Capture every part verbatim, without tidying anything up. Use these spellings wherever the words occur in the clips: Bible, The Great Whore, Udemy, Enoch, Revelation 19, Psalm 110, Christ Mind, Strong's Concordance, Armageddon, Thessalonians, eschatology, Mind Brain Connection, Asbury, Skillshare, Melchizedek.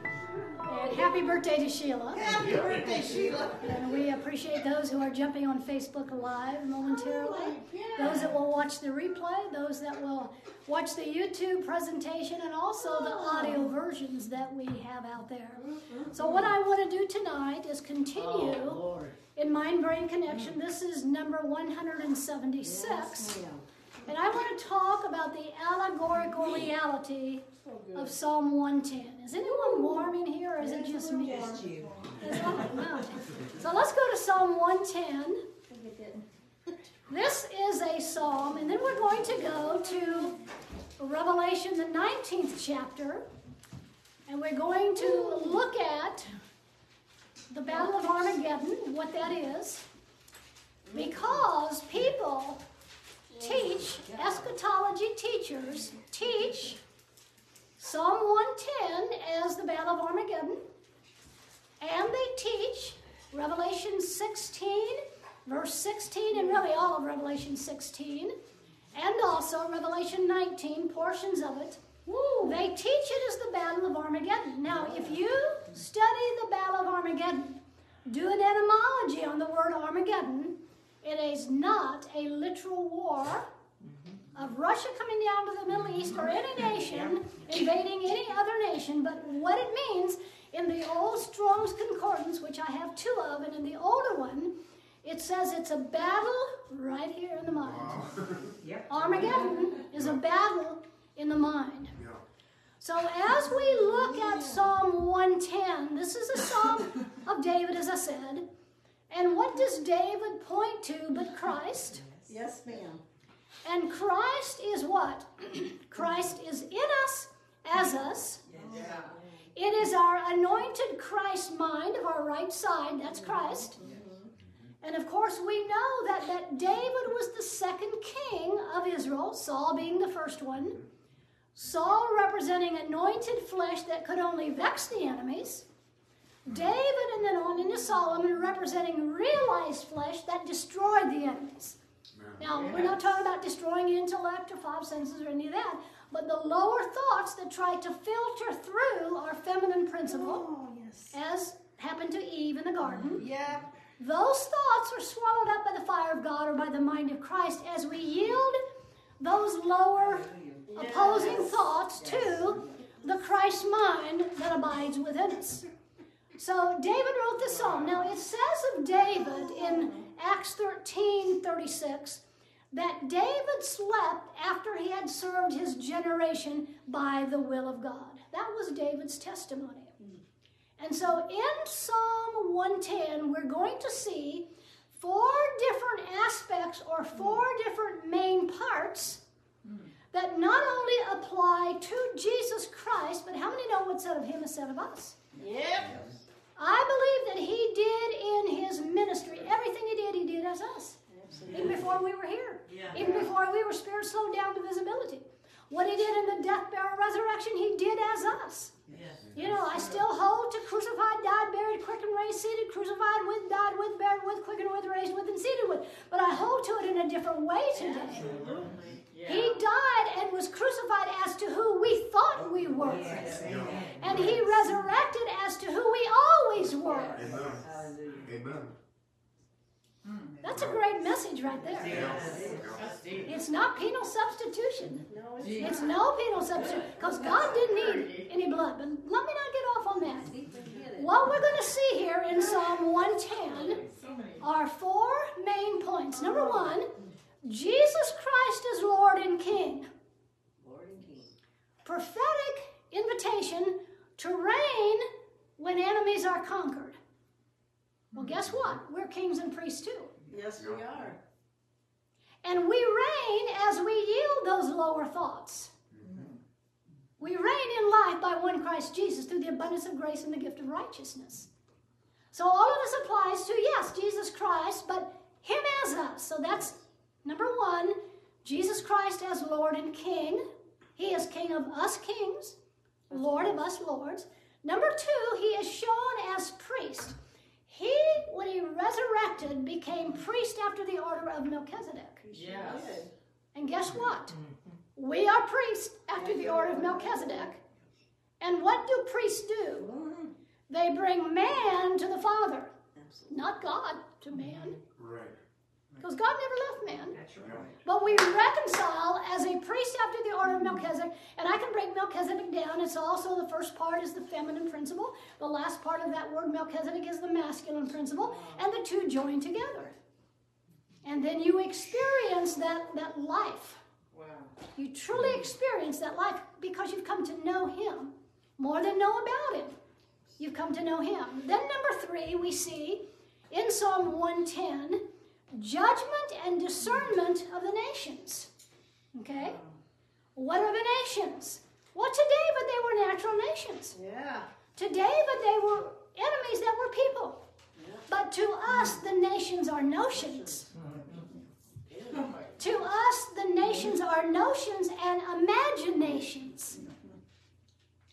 And happy birthday to Sheila. Happy birthday, Sheila. And we appreciate those who are jumping on Facebook Live momentarily, those that will watch the replay, those that will watch the YouTube presentation, and also the audio versions that we have out there. So what I want to do tonight is continue in Mind Brain Connection. This is number one hundred seventy-six. And I want to talk about the allegorical reality of Psalm one ten. Is anyone warm in here, or is it just me? Just you. So let's go to Psalm one ten. This is a psalm, and then we're going to go to Revelation, the nineteenth chapter, and we're going to look at the Battle of Armageddon, what that is, because people teach, eschatology teachers teach Psalm one ten as the Battle of Armageddon, and they teach Revelation sixteen, verse sixteen, and really all of Revelation sixteen, and also Revelation nineteen, portions of it. Woo. They teach it as the Battle of Armageddon. Now, if you study the Battle of Armageddon, do an etymology on the word Armageddon, it is not a literal war of Russia coming down to the Middle East or any nation invading any other nation, but what it means in the old Strong's Concordance, which I have two of, and in the older one, it says it's a battle right here in the mind. Wow. Yep. Armageddon is a battle in the mind. Yep. So as we look at Psalm one ten, this is a psalm of David, as I said, and what does David point to but Christ? Yes, ma'am. And Christ is what? Christ is in us, as us. Yes. Yeah. It is our anointed Christ mind of our right side. That's Christ. Yes. And of course, we know that, that David was the second king of Israel, Saul being the first one. Saul representing anointed flesh that could only vex the enemies. David, and then on into Solomon, representing realized flesh that destroyed the enemies. Now, we're not talking about destroying intellect or five senses or any of that, but the lower thoughts that try to filter through our feminine principle, oh, yes, as happened to Eve in the garden. Yeah. Those thoughts are swallowed up by the fire of God, or by the mind of Christ, as we yield those lower, yes, opposing thoughts, yes, to the Christ mind that abides within us. So David wrote this psalm. Now it says of David in Acts thirteen thirty-six that David slept after he had served his generation by the will of God. That was David's testimony. And so in Psalm one ten, we're going to see four different aspects, or four different main parts, that not only apply to Jesus Christ, but how many know what's said of him is said of us? Yep. I believe that he did in his ministry, everything he did, he did as us. Absolutely. Even before we were here. Yeah. Even before we were spirit slowed down to visibility. What he did in the death, burial, resurrection, he did as us. Yes. You know, I still hold to crucified, died, buried, quickened, raised, seated, crucified with, died with, buried with, quickened with, raised with, and seated with. But I hold to it in a different way today. Absolutely. Yeah. He died and was crucified as to who we thought we were. Yes. Yeah. And he resurrected as to who we always were. Amen. Amen. That's a great message right there. Yes. It's not penal substitution. No, it's, it's not. No penal substitution, because God didn't need any blood. But let me not get off on that. What we're going to see here in Psalm one ten are four main points. Number one, Jesus Christ is Lord and King. Lord and King. Prophetic invitation to reign when enemies are conquered. Well, guess what? We're kings and priests too. Yes, we are. And we reign as we yield those lower thoughts. Mm-hmm. We reign in life by one Christ Jesus through the abundance of grace and the gift of righteousness. So all of this applies to, yes, Jesus Christ, but him as us. So that's number one, Jesus Christ as Lord and King. He is King of us kings, Lord of us lords. Number two, he is shown as priest. He, when he resurrected, became priest after the order of Melchizedek. Yes. And guess what? We are priests after the order of Melchizedek. And what do priests do? They bring man to the Father. Absolutely. Not God to man. Right. Because God never left man. That's right. But we reconcile as a priest after the order of Melchizedek. And I can break Melchizedek down. It's also the first part is the feminine principle. The last part of that word Melchizedek is the masculine principle. And the two join together. And then you experience that, that life. Wow. You truly experience that life because you've come to know him more than know about him. You've come to know him. Then number three, we see in Psalm one ten, judgment and discernment of the nations. Okay? What are the nations? Well, to David, they were natural nations. Yeah. To David, they were enemies that were people. Yeah. But to us, the nations are notions. To us, the nations are notions and imaginations.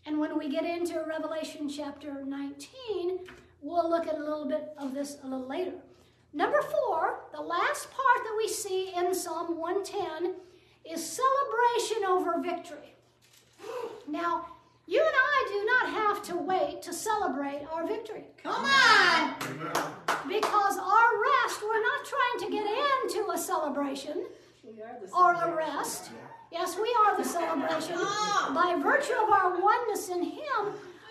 And when we get into Revelation chapter nineteen, we'll look at a little bit of this a little later. Number four, the last part that we see in Psalm one ten is celebration over victory. Now, you and I do not have to wait to celebrate our victory. Come on! Because our rest, we're not trying to get into a celebration or a rest. Yes, we are the celebration by virtue of our oneness in him.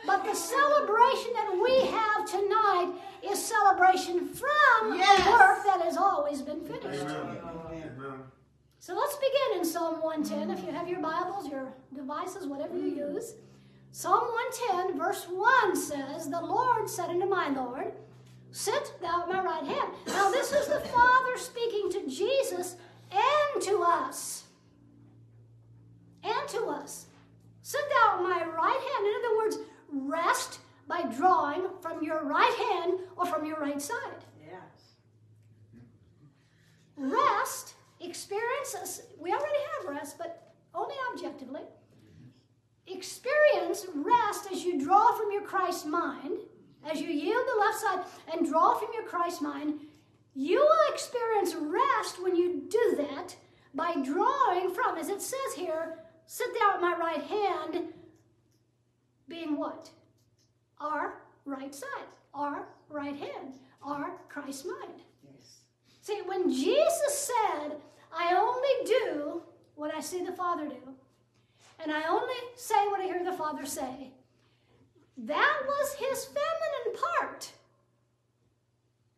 But the celebration that we have tonight is celebration from yes. a work that has always been finished. Amen. Amen. So let's begin in Psalm one ten. If you have your Bibles, your devices, whatever you use. Psalm one ten, verse one says, "The Lord said unto my Lord, sit thou at my right hand." Now this is the Father speaking to Jesus and to us. And to us. "Sit thou at my right hand." In other words, rest by drawing from your right hand or from your right side. Yes. Rest, experience, we already have rest, but only objectively. Experience rest as you draw from your Christ mind, as you yield the left side and draw from your Christ mind. You will experience rest when you do that by drawing from, as it says here, "Sit thou at my right hand," being what? Our right side, our right hand, our Christ mind. Yes. See, when Jesus said, "I only do what I see the Father do, and I only say what I hear the Father say," that was his feminine part,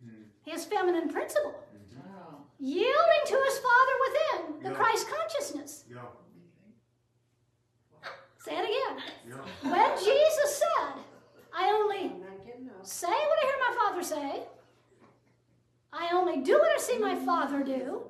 mm. his feminine principle. Wow. Yielding to his Father within, the yeah. Christ consciousness. Yeah. Say it again. Yeah. When Jesus said, "I only say what I hear my Father say, I only do what I see my Father do,"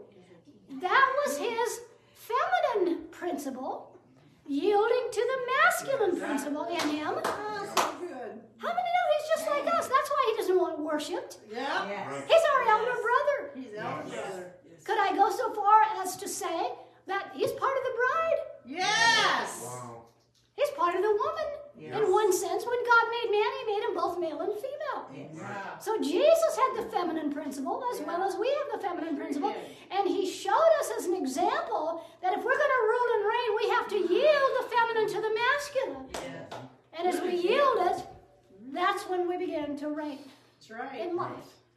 that was his feminine principle, yielding to the masculine principle in him. How many know he's just like us? That's why he doesn't want worshipped. Yeah. Yes. He's our elder brother. He's our elder brother. Yes. Could I go so far as to say that he's part of the bride? Yes. Wow. He's part of the woman. Yes. In one sense, when God made man, he made them both male and female. Yeah. So Jesus had the feminine principle as yeah. well as we have the feminine principle. Yeah. And he showed us as an example that if we're going to rule and reign, we have to yield the feminine to the masculine. Yeah. And as we yield it, that's when we begin to reign. That's right. In life.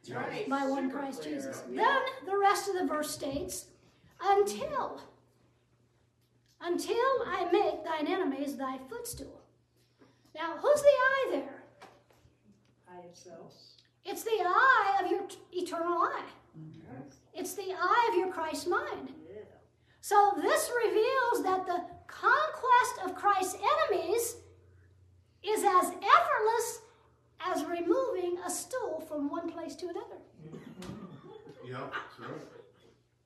That's right. By one Super Christ clear. Jesus. Yeah. Then the rest of the verse states, until... until I make thine enemies thy footstool. Now, who's the I there? I of self. It's the I of your eternal I. Mm-hmm. It's the I of your Christ mind. Yeah. So this reveals that the conquest of Christ's enemies is as effortless as removing a stool from one place to another. Yeah, sure.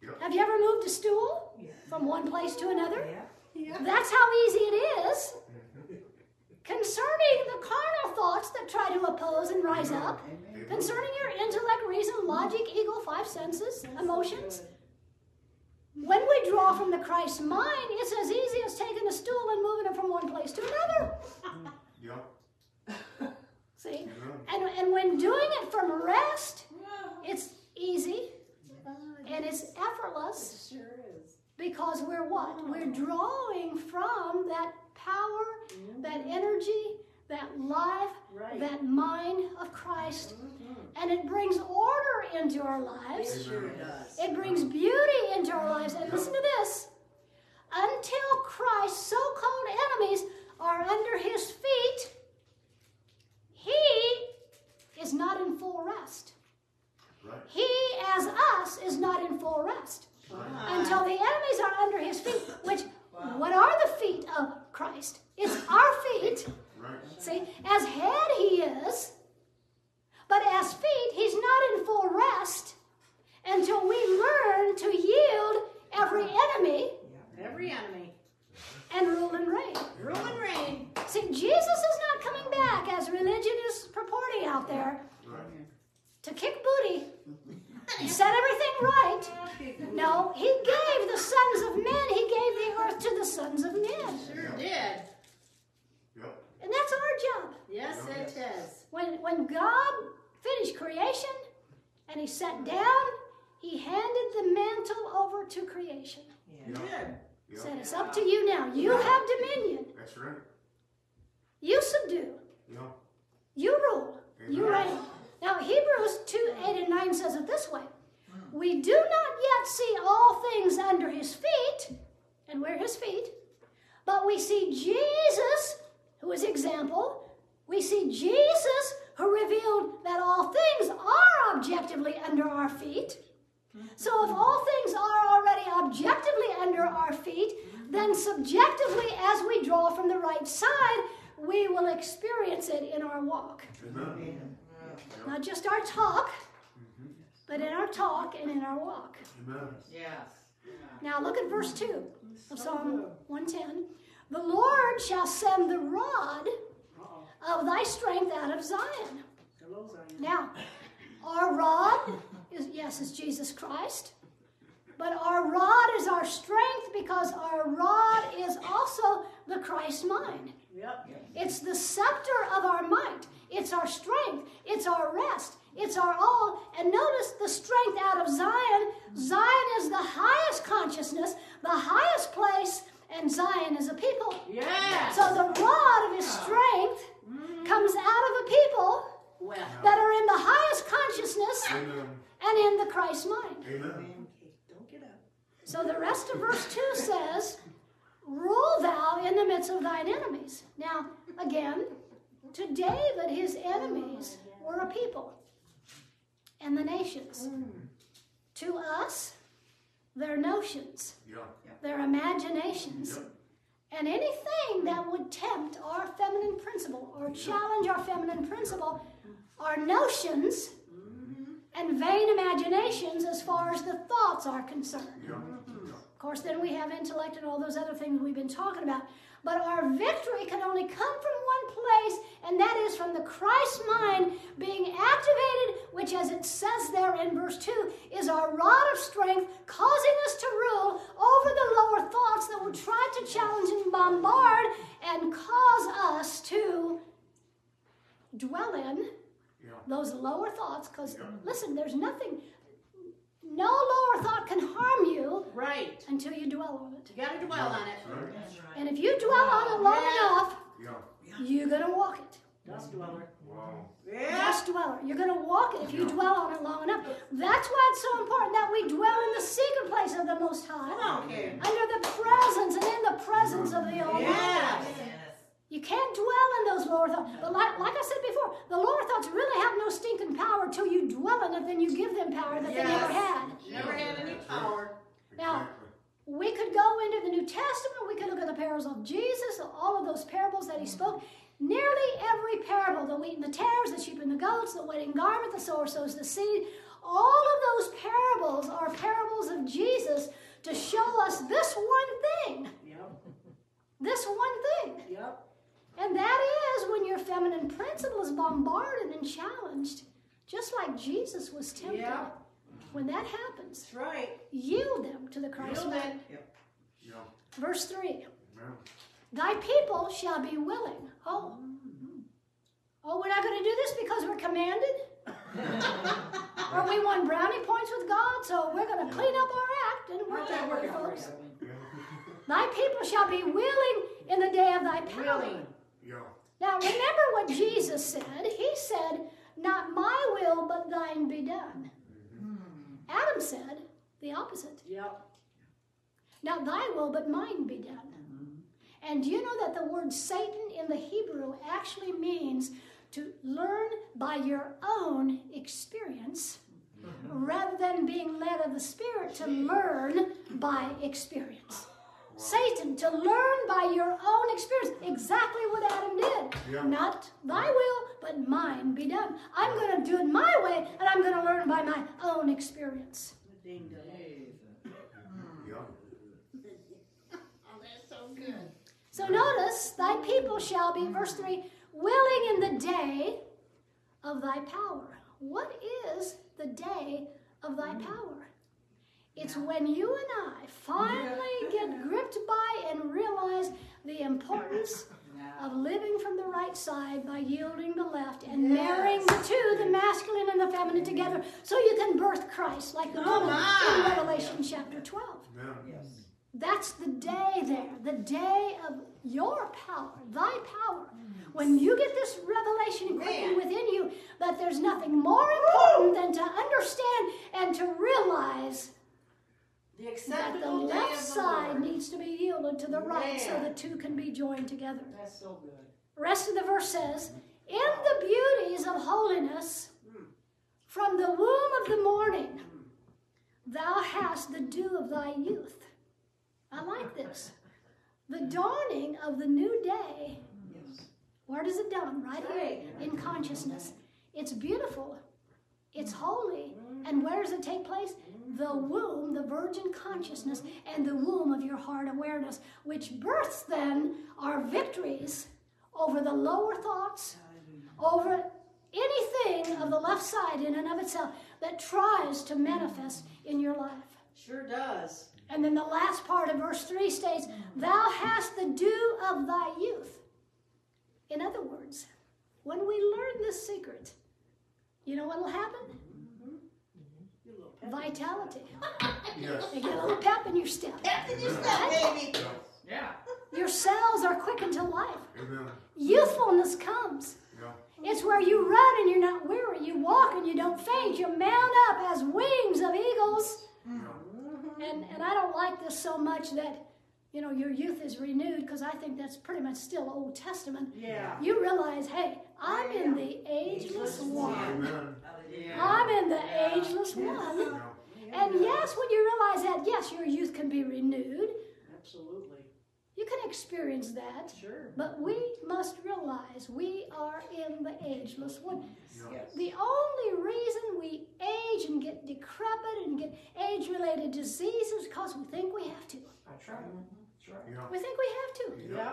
Yep. Have you ever moved a stool yeah. from one place to another? Yeah. Yeah. That's how easy it is concerning the carnal thoughts that try to oppose and rise Amen. Up, Amen. Concerning your intellect, reason, logic, ego, five senses, That's emotions. Good. When we draw from the Christ mind, it's as easy as taking a stool and moving it from one place to another. Yep. See? Yeah. And, and when doing it from rest, yeah. it's easy. And it's effortless. It sure is. Because we're what? We're drawing from that power, mm-hmm. that energy, that life, right. that mind of Christ. Mm-hmm. And it brings order into our lives. It sure does. It brings beauty into our lives. And listen to this. Until Christ's so-called enemies are under his feet, he is not in full rest. Right. He, as us, is not in full rest. Wow. Until the enemies are under his feet, which, wow. what are the feet of Christ? It's our feet. Right. See, as head he is, but as feet, he's not in full rest until we learn to yield every enemy. Yeah. Every enemy. And rule and reign. Rule and reign. See, Jesus is not coming back, as religion is purporting out there, right. to kick booty. He set everything right. No, he gave the sons of men, he gave the earth to the sons of men. Sure did. Yep. And that's our job. Yes, it is. When, when God finished creation and he sat down, he handed the mantle over to creation. Yeah. Yep. Yep. Said, it's up to you now. You yep. have dominion. That's right. You subdue. Yep. You rule. Amen. You reign. Now, Hebrews two, eight and nine says it this way. We do not yet see all things under his feet, and we're his feet, but we see Jesus, who is example. We see Jesus, who revealed that all things are objectively under our feet. So if all things are already objectively under our feet, then subjectively, as we draw from the right side, we will experience it in our walk. Amen. Not just our talk, mm-hmm. but in our talk and in our walk. Amen. Yes. Yeah. Now look at verse two of Psalm one ten. The Lord shall send the rod Uh-oh. of thy strength out of Zion. Hello, Zion. Now, our rod is, yes, is Jesus Christ, but our rod is our strength because our rod is also the Christ mind. Yep. It's the scepter of our might. It's our strength. It's our rest. It's our all. And notice the strength out of Zion. Zion is the highest consciousness, the highest place, and Zion is a people. Yes. So the rod of his strength mm. comes out of a people well. that are in the highest consciousness Amen. and in the Christ mind. Amen. Don't get up. So the rest of verse two says, rule thou in the midst of thine enemies. Now, again, to David, his enemies were a people and the nations. Mm. To us, their notions, yeah. their imaginations, yeah. and anything that would tempt our feminine principle or challenge our feminine principle, our notions mm-hmm. and vain imaginations as far as the thoughts are concerned. Yeah. Mm-hmm. Of course, then we have intellect and all those other things we've been talking about. But our victory can only come from one place, and that is from the Christ mind being activated, which, as it says there in verse two, is our rod of strength, causing us to rule over the lower thoughts that would try to challenge and bombard and cause us to dwell in yeah. those lower thoughts. Because, yeah. listen, there's nothing... No lower thought can harm you right. until you dwell on it. You got to dwell on it. Right. Right. And if you dwell wow. on it long yeah. enough, yeah. you're going to walk it. Dust dweller. Wow. Yeah. Dust dweller. You're going to walk it if you yeah. dwell on it long enough. That's why it's so important that we dwell in the secret place of the Most High. Okay. Under the presence and in the presence of the Almighty. Yes. Yes. You can't dwell in those lower thoughts. But like, like I said before, the lower thoughts really have no stinking power until you dwell in it, then you give them power that yes. they never had. Never had any power. Now, we could go into the New Testament, we could look at the parables of Jesus, all of those parables that he spoke. Nearly every parable, the wheat and the tares, the sheep and the goats, the wedding garment, the sower sows the seed, all of those parables are parables of Jesus to show us this one thing. Yep. This one thing. Yep. And that is when your feminine principle is bombarded and challenged, just like Jesus was tempted. Yeah. When that happens, that's right. yield them to the Christ mind. Yep. Yep. Verse three. Amen. Thy people shall be willing. Oh, mm-hmm. oh, we're not going to do this because we're commanded? Or we won brownie points with God, so we're going to clean up our act. Didn't work that way, folks. Thy people shall be willing in the day of thy power. Really? Yeah. Now remember what Jesus said. He said, not my will, but thine be done. Mm-hmm. Adam said the opposite. Yep. Not thy will, but mine be done. Mm-hmm. And do you know that the word Satan in the Hebrew actually means to learn by your own experience, mm-hmm. rather than being led of the Spirit to learn by experience. Wow. Satan, to learn by your own experience, exactly what Adam did. Yeah. Not thy will, but mine be done. I'm going to do it my way, and I'm going to learn by my own experience. Ding dong. Oh, that's so good. So notice, thy people shall be, verse three, willing in the day of thy power. What is the day of thy power? It's when you and I finally get gripped by and realize the importance of living from the right side by yielding the left and yes. marrying the two, the masculine and the feminine, together so you can birth Christ like the woman in Revelation chapter twelve. Yes. That's the day there, the day of your power, thy power. When you get this revelation creeping within you that there's nothing more important than to understand and to realize the that the left the side Lord. needs to be yielded to the right, yeah. so the two can be joined together. That's so good. The rest of the verse says, in the beauties of holiness, from the womb of the morning, thou hast the dew of thy youth. I like this. The dawning of the new day. Where does it dawn? Right here in consciousness. It's beautiful. It's holy. And where does it take place? The womb, the virgin consciousness, and the womb of your heart awareness, which births then our victories over the lower thoughts, over anything of the left side in and of itself that tries to manifest in your life. Sure does. And then the last part of verse three states, thou hast the dew of thy youth. In other words, when we learn this secret, you know what will happen? Vitality. Yes. You get a little pep in your step. Pep in your step, baby. Yeah. Your cells are quickened to life. Amen. Youthfulness comes. Yeah. It's where you run and you're not weary. You walk and you don't faint. You mount up as wings of eagles. Yeah. And and I don't like this so much that, you know, your youth is renewed, because I think that's pretty much still Old Testament. Yeah. You realize, hey, I'm in the ageless one. Yeah. I'm in the yeah. ageless yes. one. Yeah. Yeah. And yes, when you realize that, yes, your youth can be renewed. Absolutely. You can experience that. Sure. But we must realize we are in the ageless one. Yes. The only reason we age and get decrepit and get age-related diseases is because we think we have to. That's right. That's right. Yeah. We think we have to. Yeah.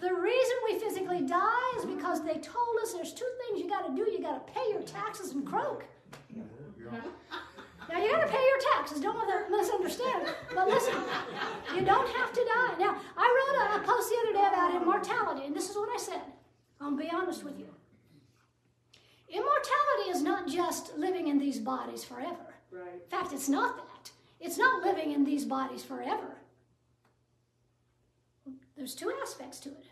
The reason we physically die is because they told us there's two things you got to do. You got to pay your taxes and croak. Yeah. Yeah. Now, you got to pay your taxes. Don't let them misunderstand. But listen, you don't have to die. Now, I wrote a post the other day about immortality, and this is what I said. I'll be honest with you. Immortality is not just living in these bodies forever. Right. In fact, it's not that. It's not living in these bodies forever. There's two aspects to it.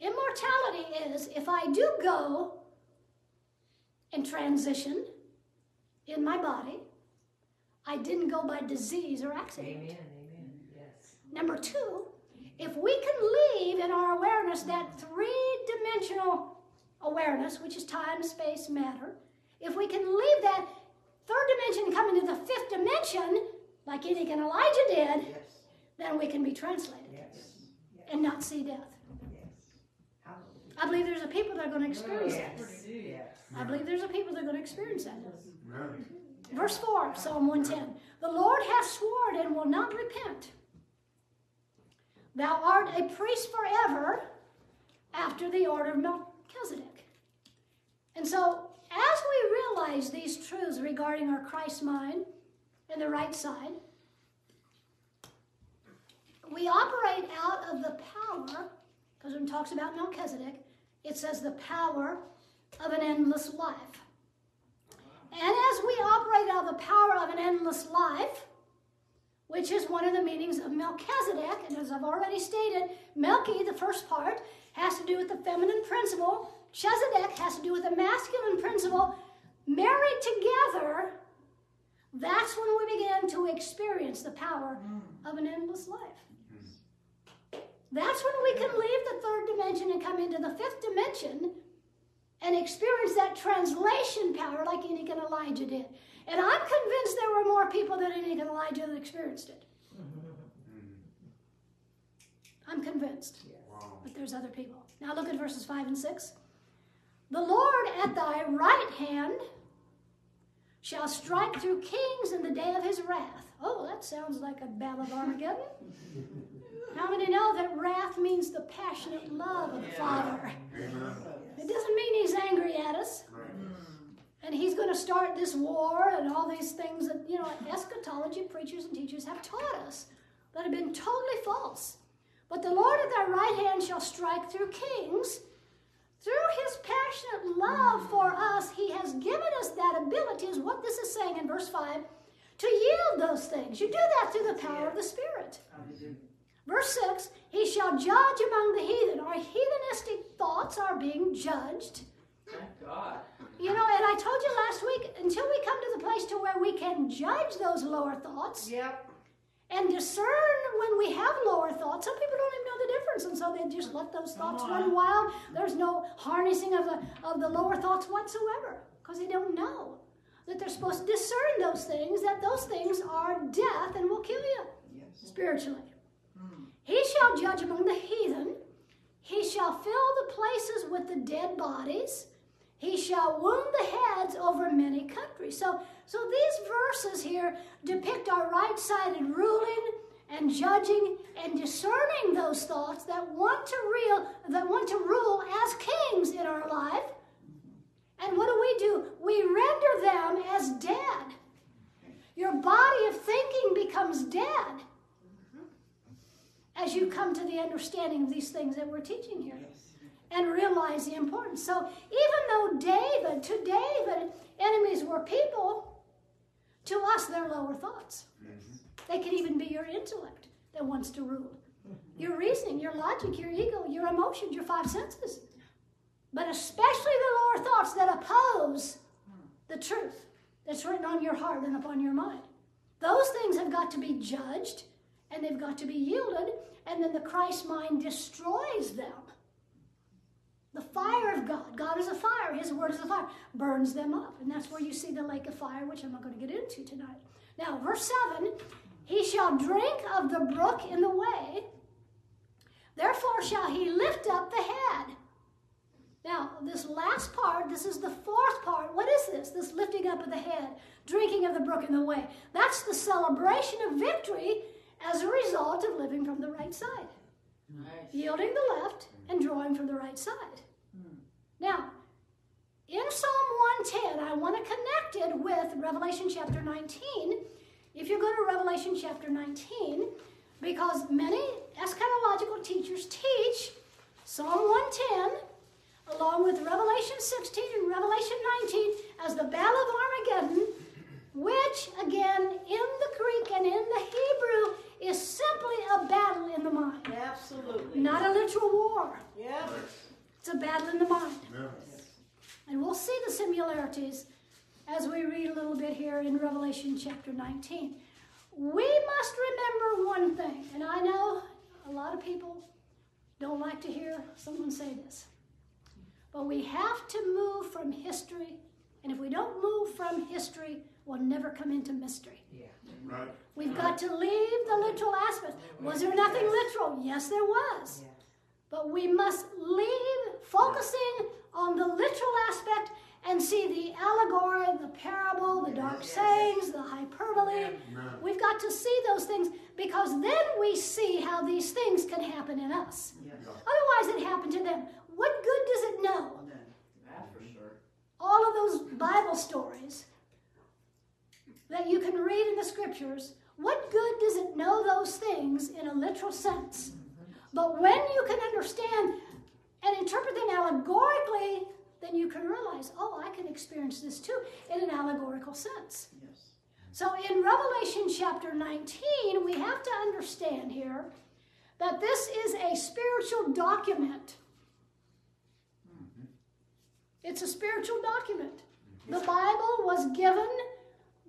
Immortality is, if I do go and transition in my body, I didn't go by disease or accident. Amen, amen, yes. Number two, if we can leave in our awareness that three-dimensional awareness, which is time, space, matter, if we can leave that third dimension and come into the fifth dimension, like Enoch and Elijah did, yes. then we can be translated yes. and not see death. Yes. I believe there's a people that are going to experience yes. that. Yes. I believe there's a people that are going to experience that. Yes. Verse four, Psalm one ten. The Lord hath sworn and will not repent. Thou art a priest forever after the order of Melchizedek. And so, as we realize these truths regarding our Christ mind and the right side, we operate out of the power, because when it talks about Melchizedek, it says the power of an endless life. And as we operate out of the power of an endless life, which is one of the meanings of Melchizedek. And as I've already stated, Melchi, the first part, has to do with the feminine principle. Chezedek has to do with the masculine principle. Married together, that's when we begin to experience the power of an endless life. That's when we can leave the third dimension and come into the fifth dimension and experience that translation power like Enoch and Elijah did. And I'm convinced there were more people than Enoch and Elijah that experienced it. I'm convinced. Wow. But there's other people. Now look at verses five and six. The Lord at thy right hand shall strike through kings in the day of his wrath. Oh, that sounds like a battle of Armageddon. How many know that wrath means the passionate love of the Father? It doesn't mean he's angry at us. And he's going to start this war and all these things that, you know, eschatology preachers and teachers have taught us that have been totally false. But the Lord at thy right hand shall strike through kings. Through his passionate love for us, he has given us that ability, is what this is saying in verse five, to yield those things. You do that through the power of the Spirit. Verse six, he shall judge among the heathen. Our heathenistic thoughts are being judged. Thank God. You know, and I told you last week, until we come to the place to where we can judge those lower thoughts, yep, and discern when we have lower thoughts, some people don't even know the difference, and so they just let those thoughts run wild. There's no harnessing of the, of the lower thoughts whatsoever, because they don't know that they're supposed to discern those things, that those things are death and will kill you, yes, spiritually. He shall judge among the heathen. He shall fill the places with the dead bodies. He shall wound the heads over many countries. So, so these verses here depict our right-sided ruling and judging and discerning those thoughts that want to rule, that want to rule as kings in our life. And what do we do? We render them as dead. Your body of thinking becomes dead as you come to the understanding of these things that we're teaching here, yes, and realize the importance. So even though David, to David, enemies were people, to us they're lower thoughts. Mm-hmm. They could even be your intellect that wants to rule. Mm-hmm. Your reasoning, your logic, your ego, your emotions, your five senses. But especially the lower thoughts that oppose the truth that's written on your heart and upon your mind. Those things have got to be judged, and they've got to be yielded, and then the Christ mind destroys them. The fire of God. God is a fire. His word is a fire. Burns them up. And that's where you see the lake of fire, which I'm not going to get into tonight. Now, verse seven, he shall drink of the brook in the way. Therefore shall he lift up the head. Now, this last part, this is the fourth part. What is this? This lifting up of the head, drinking of the brook in the way. That's the celebration of victory as a result of living from the right side. Nice. Yielding the left and drawing from the right side. Mm. Now, in Psalm one ten, I want to connect it with Revelation chapter nineteen. If you go to Revelation chapter nineteen, because many eschatological teachers teach Psalm one ten along with Revelation sixteen and Revelation nineteen as the battle of Armageddon, which, again, in the Greek and in the Hebrew, is simply a battle in the mind. Absolutely. Not a literal war. Yes. It's a battle in the mind. Yes. And we'll see the similarities as we read a little bit here in Revelation chapter nineteen. We must remember one thing, and I know a lot of people don't like to hear someone say this, but we have to move from history, and if we don't move from history, we'll never come into mystery. Yeah. Right. We've got to leave the literal aspect. Was there nothing literal? Yes, there was. But we must leave focusing on the literal aspect and see the allegory, the parable, the dark sayings, the hyperbole. We've got to see those things, because then we see how these things can happen in us. Otherwise it happened to them. What good does it know? All of those Bible stories that you can read in the scriptures, what good does it know those things in a literal sense? But when you can understand and interpret them allegorically, then you can realize, oh, I can experience this too in an allegorical sense. Yes. So in Revelation chapter nineteen, we have to understand here that this is a spiritual document. Mm-hmm. It's a spiritual document. Mm-hmm. The Bible was given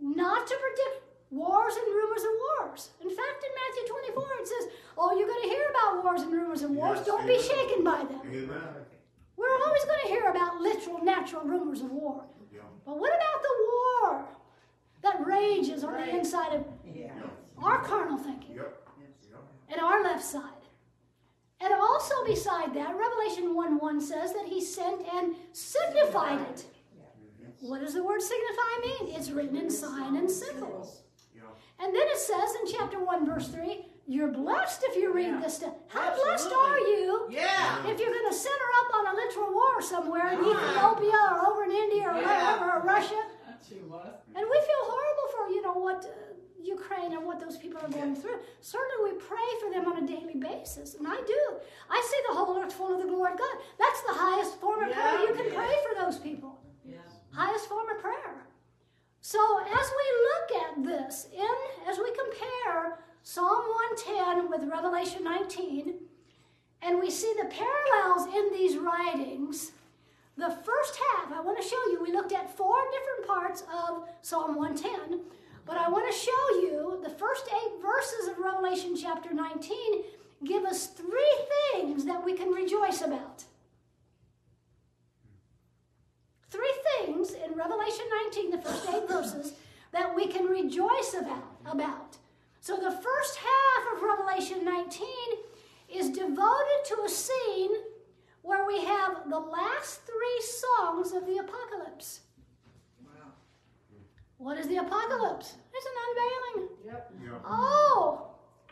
not to predict wars and rumors of wars. In fact, in Matthew twenty-four, it says, oh, you're going to hear about wars and rumors and wars. Yes, Don't amen. be shaken by them. Amen. We're always going to hear about literal, natural rumors of war. Yeah. But what about the war that rages on right. the inside of yeah. our carnal thinking yeah. and our left side? And also beside that, Revelation one one says that he sent and signified it. Yeah. What does the word signify mean? It's written in sign and symbols. Yeah. And then it says in chapter one verse three, you're blessed if you read yeah. this stuff. How Absolutely. blessed are you yeah. if you're going to center up on a literal war somewhere in ah. Ethiopia or over in India or yeah. wherever, or Russia? And we feel horrible for, you know, what uh, Ukraine and what those people are going through. Certainly we pray for them on a daily basis, and I do. I see the whole earth full of the glory of God. That's the highest form of yeah. prayer you can yeah. pray for those people. Yeah. Highest form of prayer. So as we look at this, in as we compare Psalm one ten with Revelation nineteen, and we see the parallels in these writings, the first half, I want to show you, we looked at four different parts of Psalm one ten, but I want to show you the first eight verses of Revelation chapter nineteen give us three things that we can rejoice about. Three things in Revelation nineteen, the first eight verses, that we can rejoice about. about. So the first half of Revelation nineteen is devoted to a scene where we have the last three songs of the apocalypse. Wow. What is the apocalypse? It's an unveiling. Yep. Yep. Oh,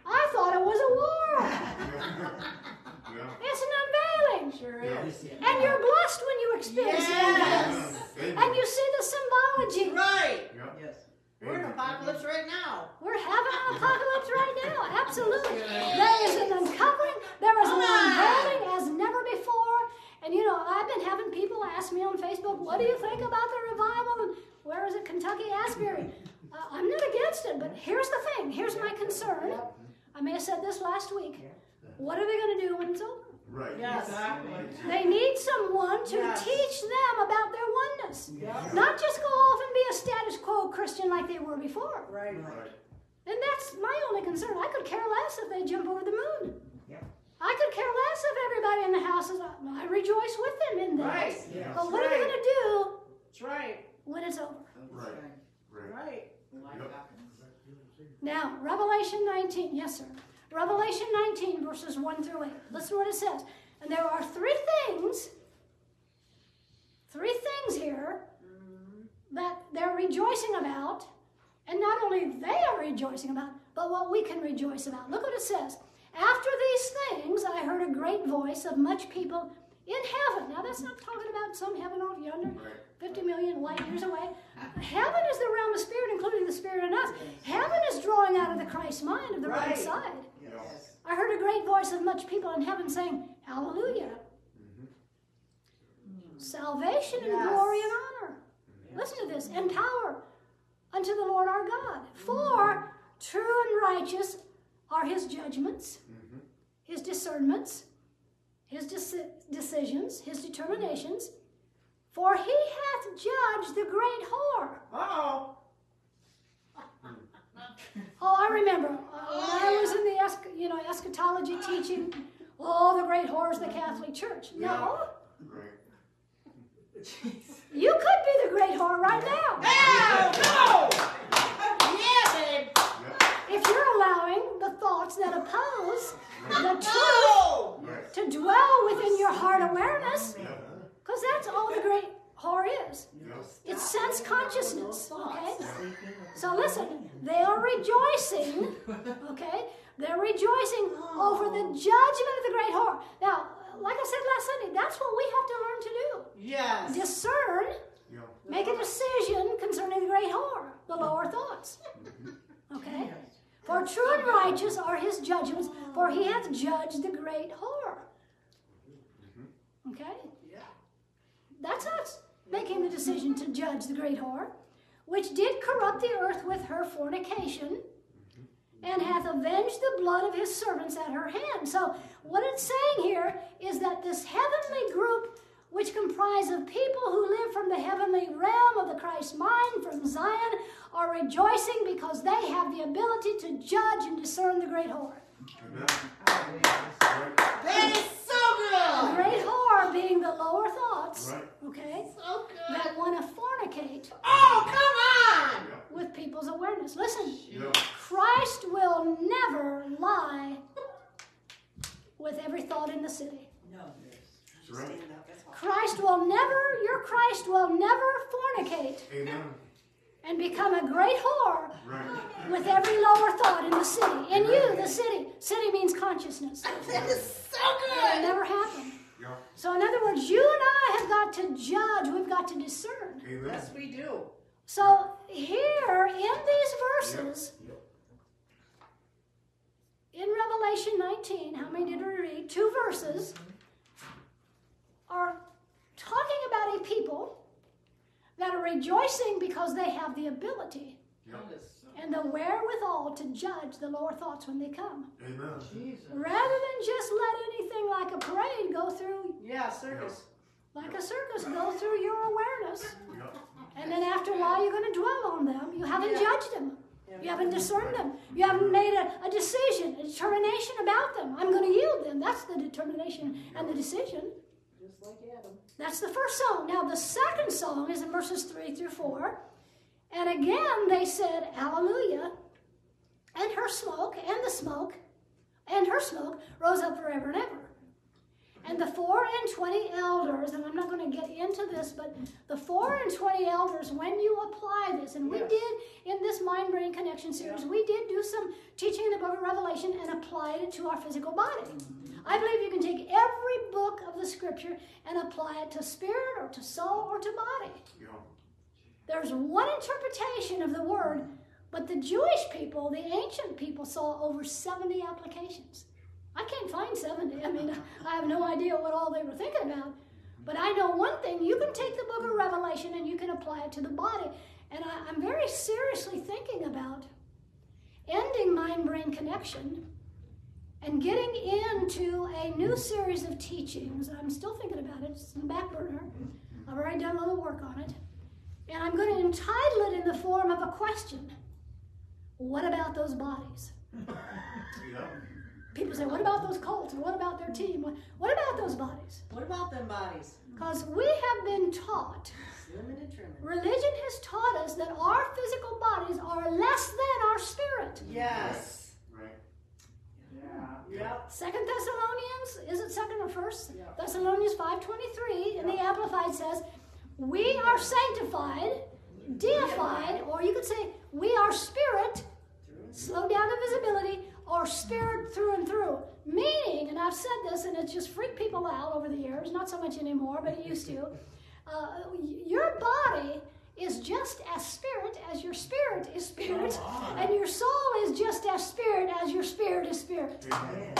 I thought it was a war. Yep. It's an unveiling. Sure is. Yep. And you're blessed when you experience yes. it. And you see the symbology. Right. Yep. Yes. We're in an apocalypse right now. We're having an apocalypse right now. Absolutely. There is an uncovering. There is an unveiling as never before. And you know, I've been having people ask me on Facebook, what do you think about the revival? And where is it? Kentucky, Asbury. Uh, I'm not against it, but here's the thing. Here's my concern. I may have said this last week. What are they going to do when it's over? Right. Yes. Exactly. They need someone to yes. teach them about their oneness. Yes. Not just go off and be a status quo Christian like they were before. Right. Right. And that's my only concern. I could care less if they jump over the moon. Yep. I could care less if everybody in the house is, I rejoice with them in this. Right. Yes. But what right. are they going to do that's right. when it's over? Right. Right. Right. Right. Yep. Now, Revelation nineteen. Yes, sir. Revelation nineteen, verses one through eight. Listen to what it says. And there are three things, three things here that they're rejoicing about. And not only they are rejoicing about, but what we can rejoice about. Look what it says. After these things, I heard a great voice of much people in heaven. Now, that's not talking about some heaven off yonder, fifty million light years away. Heaven is the realm of spirit, including the spirit in us. Heaven is drawing out of the Christ mind of the right, right side. Yes. I heard a great voice of much people in heaven saying, hallelujah. Mm-hmm. Salvation yes. and glory and honor. Yes. Listen to this. And power unto the Lord our God. For true and righteous are his judgments, mm-hmm. his discernments, his deci- decisions, his determinations, for he hath judged the great whore. Uh-oh. Oh, I remember. Uh, when I was in the es- you know, eschatology teaching, oh, the great whore is the Catholic Church. No. You could be the great whore right now. No, no. Yeah, babe. If you're allowing the thoughts that oppose the truth to dwell within your heart awareness, because that's all the great whore is. It's sense consciousness, okay? So listen, they are rejoicing, okay? They're rejoicing over the judgment of the great whore. Now, like I said last Sunday, that's what we have to learn to do. Yes. Discern, make a decision concerning the great whore, the lower thoughts, okay? For true and righteous are his judgments, for he hath judged the great whore. Okay? That's us making the decision to judge the great whore. which did corrupt the earth with her fornication, and hath avenged the blood of his servants at her hand. So what it's saying here is that this heavenly group, which comprise of people who live from the heavenly realm of the Christ mind, from Zion, are rejoicing because they have the ability to judge and discern the great whore. Amen. That is so good! The great whore being the lower thoughts, right. Okay, so good. That want to fornicate. Oh, come on! Yeah. With people's awareness. Listen, yeah. Christ will never lie with every thought in the city. No. Right. Christ will never, your Christ will never fornicate. Amen. And become a great whore, right. With every lower thought in the city. In you, the city. City means consciousness. That is so good. It'll never happen. Yeah. So in other words, you and I have got to judge. We've got to discern. Amen. Yes, we do. So here in these verses, yep. Yep. In Revelation nineteen, how many did we read? Two verses. Are talking about a people that are rejoicing because they have the ability, yes. And the wherewithal to judge the lower thoughts when they come. Amen. Jesus. Rather than just let anything like a parade go through. Yeah, circus. Like a circus, go through your awareness. Yeah. And then after a while you're going to dwell on them. You haven't yeah. judged them. Yeah. You haven't discerned them. You haven't made a, a decision, a determination about them. I'm going to yield them. That's the determination and the decision. Just like Adam. That's the first song. Now the second song is in verses three through four. And again they said, Hallelujah. And her smoke, and the smoke, and her smoke rose up forever and ever. And the four and twenty elders, and I'm not going to get into this, but the four and twenty elders, when you apply this, and yes. we did in this Mind Brain Connection series, yeah. we did do some teaching in the book of Revelation and applied it to our physical body. I believe you can take every book of the scripture and apply it to spirit or to soul or to body. Yeah. There's one interpretation of the word, but the Jewish people, the ancient people, saw over seventy applications. I can't find seventy. I mean, I have no idea what all they were thinking about. But I know one thing. You can take the book of Revelation and you can apply it to the body. And I, I'm very seriously thinking about ending Mind-Brain Connection and getting into a new series of teachings. I'm still thinking about it. It's in the back burner. I've already done a little work on it. And I'm going to entitle it in the form of a question. What about those bodies? Yeah. People say, what about those cults? And what about their team? What, what about those bodies? What about them bodies? Because we have been taught, religion has taught us that our physical bodies are less than our spirit. Yes. Right. Yeah. Yep. Second Thessalonians, is it second or first? Yep. Thessalonians five twenty-three, and yep. the Amplified says, we are sanctified, deified, or you could say, we are spirit, slow down the visibility, or spirit through and through. Meaning, and I've said this, and it's just freaked people out over the years, not so much anymore, but it used to. Uh, your body is just as spirit as your spirit is spirit, oh, and your soul is just as spirit as your spirit is spirit. Amen.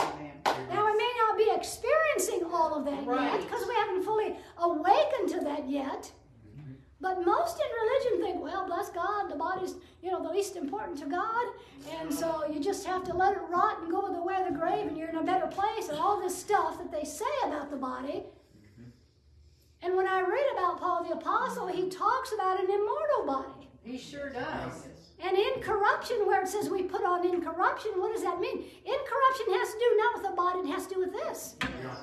Now, we may not be experiencing all of that right. yet, because we haven't fully awakened to that yet. But most in religion think, well, bless God, the body's, you know, the least important to God, and so you just have to let it rot and go with the way of the grave, and you're in a better place, and all this stuff that they say about the body. And when I read about Paul the Apostle, he talks about an immortal body. He sure does. And incorruption, where it says we put on incorruption, what does that mean? Incorruption has to do not with the body, it has to do with this. Yeah.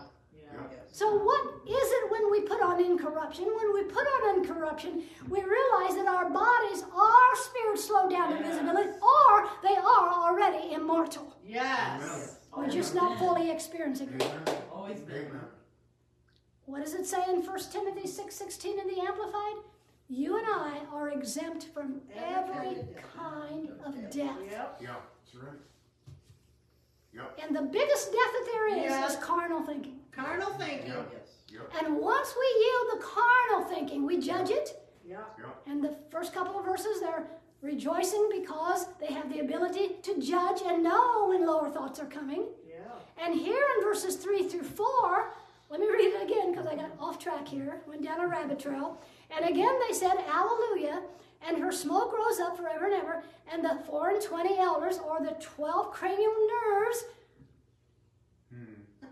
So what is it when we put on incorruption? When we put on incorruption, we realize that our bodies are spirit slowed down to visibility, or they are already immortal. Yes. We're just not fully experiencing it. Always been. What does it say in First Timothy six sixteen in the Amplified? You and I are exempt from every kind of death. Yeah, that's right. Yep. And the biggest death that there is yes. is carnal thinking. Carnal thinking. Yep. Yep. And once we yield the carnal thinking, we judge yep. it. Yep. And the first couple of verses, they're rejoicing because they have the ability to judge and know when lower thoughts are coming. Yeah. And here in verses three through four, let me read it again because I got off track here, went down a rabbit trail. And again they said, Hallelujah, and her smoke rose up forever and ever, and the four and twenty elders, or the twelve cranial nerves, hmm.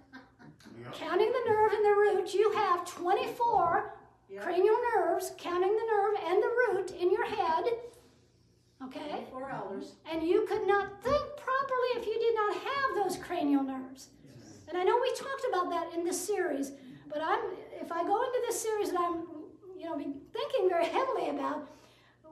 yep. counting the nerve and the root, you have twenty-four yep. cranial nerves, counting the nerve and the root in your head, okay? Four elders. And you could not think properly if you did not have those cranial nerves. Yes. And I know we talked about that in this series, but I'm, if I go into this series that I'm, you know, be thinking very heavily about,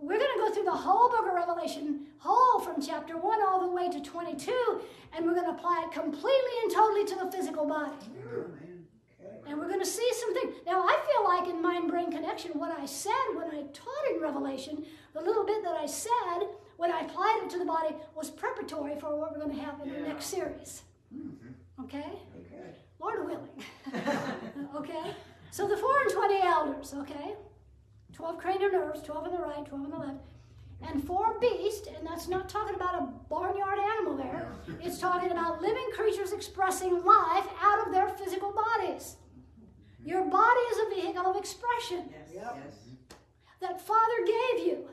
we're going to go through the whole book of Revelation, whole from chapter one all the way to twenty-two, and we're going to apply it completely and totally to the physical body. Mm-hmm. And we're going to see something. Now, I feel like in Mind Brain Connection, what I said when I taught in Revelation, the little bit that I said when I applied it to the body was preparatory for what we're going to have in yeah. the next series. Mm-hmm. Okay? Okay? Lord willing. Okay? So the four and twenty elders, okay? twelve cranial nerves, twelve on the right, twelve on the left, and four beasts, and that's not talking about a barnyard animal there. It's talking about living creatures expressing life out of their physical bodies. Your body is a vehicle of expression yes. that Father gave you,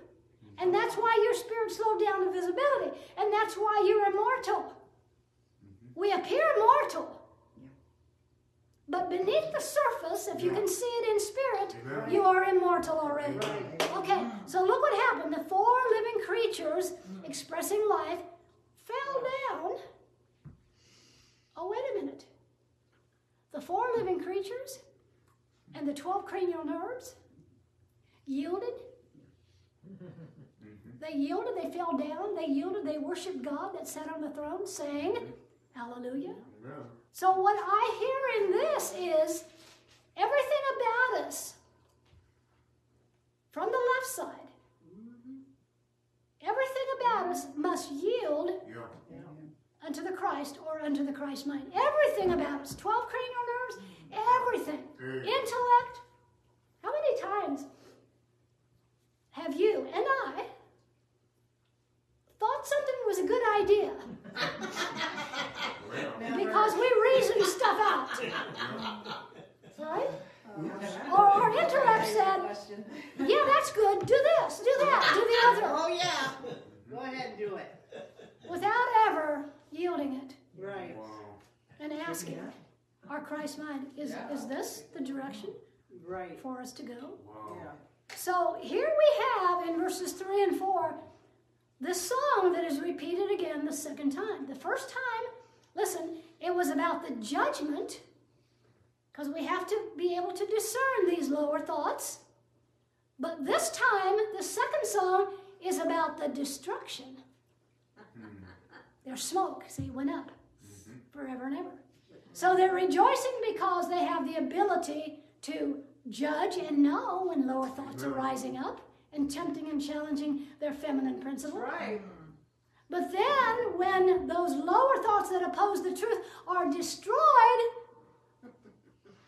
and that's why your spirit slowed down to visibility, and that's why you're immortal. We appear mortal. But beneath the surface, if you can see it in spirit, Amen. You are immortal already. Amen. Okay, so look what happened. The four living creatures expressing life fell down. Oh, wait a minute. The four living creatures and the twelve cranial nerves yielded. They yielded, they fell down, they yielded, they worshiped God that sat on the throne, saying, Hallelujah. Amen. So what I hear in this is everything about us from the left side, everything about us must yield yeah. unto the Christ or unto the Christ mind. Everything about us, twelve cranial nerves, everything, intellect. How many times have you and I thought something was a good idea? Because we reason stuff out. Right? Uh, or our intellect said, yeah, that's good. Do this, do that, do the other. Oh, yeah. Go ahead and do it. Without ever yielding it. Right. And asking, yeah. our Christ mind, is, yeah. is this the direction right. for us to go? Wow. Yeah. So here we have in verses three and four, this song that is repeated again the second time. The first time, listen, it was about the judgment, because we have to be able to discern these lower thoughts. But this time, the second song is about the destruction. Mm-hmm. Their smoke, see, went up mm-hmm. forever and ever. So they're rejoicing because they have the ability to judge and know when lower thoughts are rising up and tempting and challenging their feminine principles. Right. But then when those lower thoughts that oppose the truth are destroyed,